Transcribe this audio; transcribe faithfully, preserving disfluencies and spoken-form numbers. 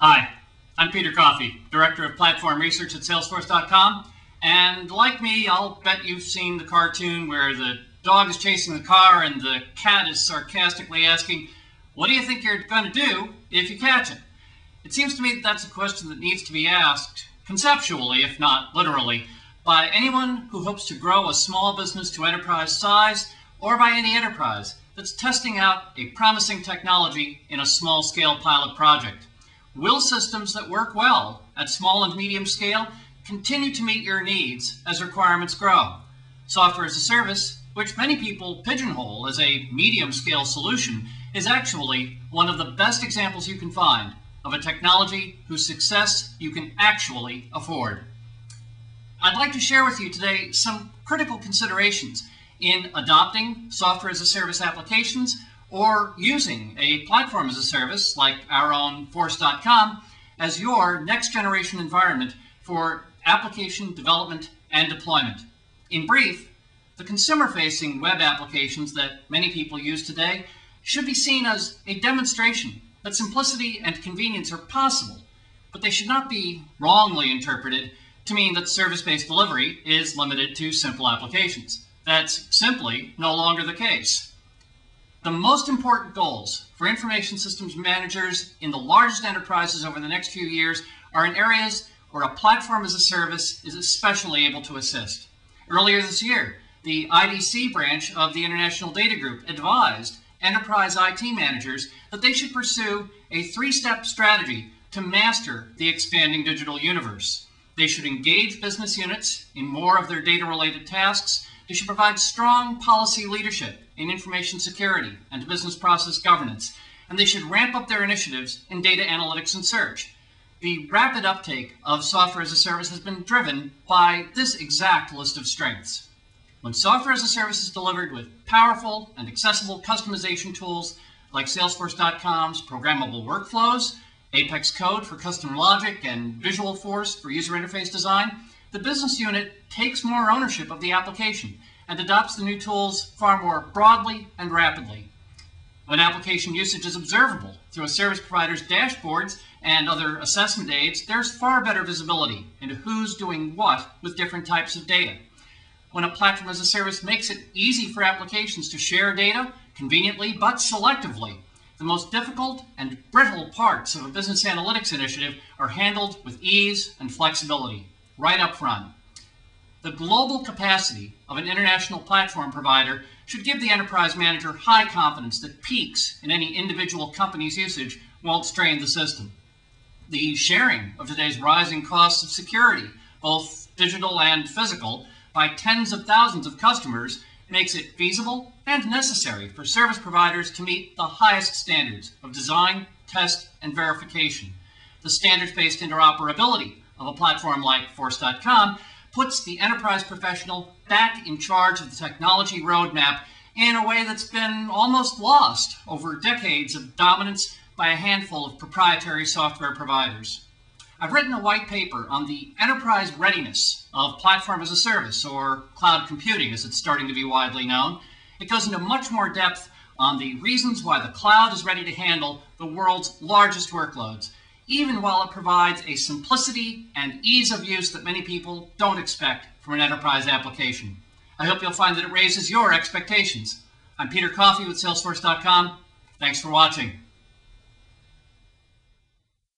Hi, I'm Peter Coffee, Director of Platform Research at Salesforce dot com, and like me, I'll bet you've seen the cartoon where the dog is chasing the car and the cat is sarcastically asking, "What do you think you're going to do if you catch it?" It seems to me that that's a question that needs to be asked, conceptually, if not literally, by anyone who hopes to grow a small business to enterprise size, or by any enterprise that's testing out a promising technology in a small-scale pilot project. Will systems that work well at small and medium scale continue to meet your needs as requirements grow? Software as a service, which many people pigeonhole as a medium-scale solution, is actually one of the best examples you can find of a technology whose success you can actually afford. I'd like to share with you today some critical considerations in adopting software as a service applications or using a platform as a service like our own Force dot com as your next generation environment for application development and deployment. In brief, the consumer-facing web applications that many people use today should be seen as a demonstration that simplicity and convenience are possible, but they should not be wrongly interpreted to mean that service-based delivery is limited to simple applications. That's simply no longer the case. The most important goals for information systems managers in the largest enterprises over the next few years are in areas where a platform as a service is especially able to assist. Earlier this year, the I D C branch of the International Data Group advised enterprise I T managers that they should pursue a three-step strategy to master the expanding digital universe. They should engage business units in more of their data-related tasks. They should provide strong policy leadership in information security and business process governance, and they should ramp up their initiatives in data analytics and search. The rapid uptake of software as a service has been driven by this exact list of strengths. When software as a service is delivered with powerful and accessible customization tools like Salesforce dot com's programmable workflows, Apex code for custom logic, and Visual Force for user interface design, the business unit takes more ownership of the application and adopts the new tools far more broadly and rapidly. When application usage is observable through a service provider's dashboards and other assessment aids, there's far better visibility into who's doing what with different types of data. When a platform as a service makes it easy for applications to share data conveniently but selectively, the most difficult and brittle parts of a business analytics initiative are handled with ease and flexibility right up front. The global capacity of an international platform provider should give the enterprise manager high confidence that peaks in any individual company's usage won't strain the system. The sharing of today's rising costs of security, both digital and physical, by tens of thousands of customers makes it feasible and necessary for service providers to meet the highest standards of design, test, and verification. The standards-based interoperability of a platform like Force dot com puts the enterprise professional back in charge of the technology roadmap in a way that's been almost lost over decades of dominance by a handful of proprietary software providers. I've written a white paper on the enterprise readiness of platform as a service, or cloud computing as it's starting to be widely known. It goes into much more depth on the reasons why the cloud is ready to handle the world's largest workloads, even while it provides a simplicity and ease of use that many people don't expect from an enterprise application. I hope you'll find that it raises your expectations. I'm Peter Coffee with Salesforce dot com. Thanks for watching.